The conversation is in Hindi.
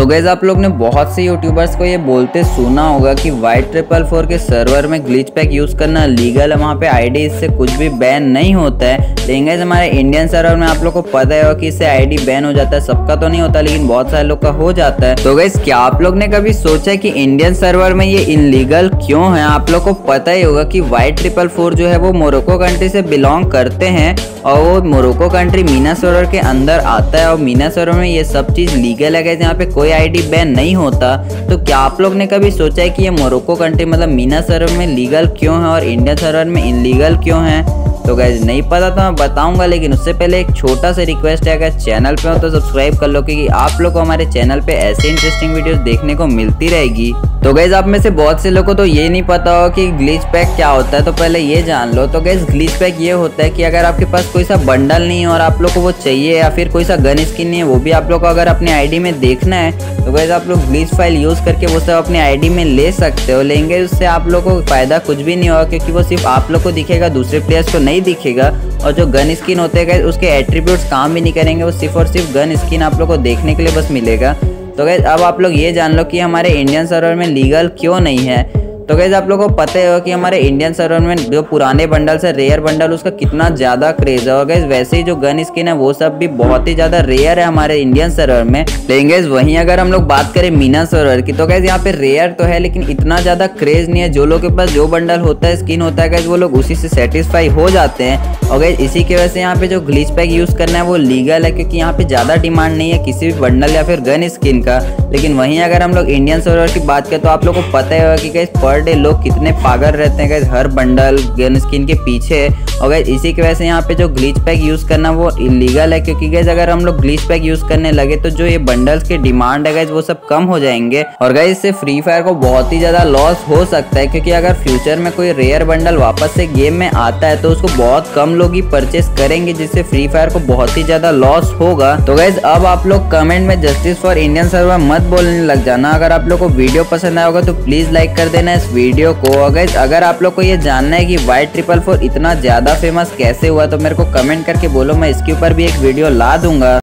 तो गाइस आप लोग ने बहुत से यूट्यूबर्स को ये बोलते सुना होगा कि White444 के सर्वर में ग्लिच पैक यूज़ करना लीगल है, वहाँ पे आईडी इससे कुछ भी बैन नहीं होता है। लेकिन गाइस हमारे इंडियन सर्वर में आप लोग को पता है कि इससे आईडी बैन हो जाता है, सबका तो नहीं होता लेकिन बहुत सारे लोग का हो जाता है। तो गाइस क्या आप लोग ने कभी सोचा कि इंडियन सर्वर में ये इनलीगल क्यों है? आप लोग को पता ही होगा कि White444 जो है वो मोरक्को कंट्री से बिलोंग करते हैं और वो मोरक्को कंट्री मीना सर्वर के अंदर आता है और मीना सर्वर में ये सब चीज़ लीगल है। गाइस यहाँ पे कोई आईडी बैन नहीं होता। तो क्या आप लोग ने कभी सोचा है कि ये मोरक्को कंट्री मतलब मीना सर्वर में लीगल क्यों है और इंडियन सर्वर में इनलीगल क्यों है? तो गाइस नहीं पता तो मैं बताऊंगा, लेकिन उससे पहले एक छोटा सा रिक्वेस्ट है, अगर चैनल पे हो तो सब्सक्राइब कर लो क्योंकि आप लोग को हमारे चैनल पे ऐसे इंटरेस्टिंग वीडियोस देखने को मिलती रहेगी। तो गाइस आप में से बहुत से लोगों को तो ये नहीं पता हो कि ग्लिच पैक क्या होता है, तो पहले ये जान लो। तो गाइस ग्लिच पैक ये होता है कि अगर आपके पास कोई सा बंडल नहीं है और आप लोग को वो चाहिए या फिर कोई सा गन स्किन नहीं है, वो भी आप लोग को अगर अपने आईडी में देखना है तो गाइस आप लोग ग्लिच फाइल यूज़ करके वो सब अपने आईडी में ले सकते हो। लेंगे उससे आप लोग को फ़ायदा कुछ भी नहीं होगा क्योंकि वो सिर्फ आप लोग को दिखेगा, दूसरे प्लेयर्स को नहीं दिखेगा। और जो गन स्किन होते हैं उसके एट्रीब्यूट्स काम भी नहीं करेंगे, वो सिर्फ और सिर्फ गन स्किन आप लोग को देखने के लिए बस मिलेगा। तो गाइस अब आप लोग ये जान लो कि हमारे इंडियन सर्वर में लीगल क्यों नहीं है। तो गाइस आप लोगों को पता है कि हमारे इंडियन सर्वर में जो पुराने बंडल्स है, रेयर बंडल, उसका कितना ज़्यादा क्रेज़ है। और गाइस वैसे ही जो गन स्किन है वो सब भी बहुत ही ज़्यादा रेयर है हमारे इंडियन सर्वर में। लेकिन गाइस वहीं अगर हम लोग बात करें मीना सर्वर की, तो गाइस यहाँ पे रेयर तो है लेकिन इतना ज़्यादा क्रेज़ नहीं है। जो लोग के पास जो बंडल होता है, स्किन होता है, गाइस वो लोग उसी से सेटिस्फाई हो जाते हैं। और गाइस इसी की वजह से यहाँ पे जो ग्लिच पैक यूज़ करना है वो लीगल है क्योंकि यहाँ पे ज़्यादा डिमांड नहीं है किसी भी बंडल या फिर गन स्किन का। लेकिन वहीं अगर हम लोग इंडियन सर्वर की बात करें तो आप लोग को पता है कि गाइस पर डे लोग कितने पागल रहते हैं गाइस हर बंडल गन स्किन के पीछे। और गाइस इसी की वजह से यहाँ पे जो ग्लिच पैक यूज़ करना वो इलीगल है क्योंकि गाइस अगर हम लोग ग्लिच पैक यूज़ करने लगे तो जो ये बंडल्स के डिमांड है गाइस वो सब कम हो जाएंगे। और गाइस इससे फ्री फायर को बहुत ही ज़्यादा लॉस हो सकता है क्योंकि अगर फ्यूचर में कोई रेयर बंडल वापस से गेम में आता है तो उसको बहुत कम लोग ही परचेस करेंगे, जिससे फ्री फायर को बहुत ही ज़्यादा लॉस होगा। तो गाइस अब आप लोग कमेंट में जस्टिस फॉर इंडियन सर्वर मत बोलने लग जाना। अगर आप लोग को वीडियो पसंद आया होगा तो प्लीज़ लाइक कर देना इस वीडियो को। और गाइस अगर आप लोग को ये जानना है कि White444 इतना ज़्यादा फेमस कैसे हुआ तो मेरे को कमेंट करके बोलो, मैं इसके ऊपर भी एक वीडियो ला दूंगा।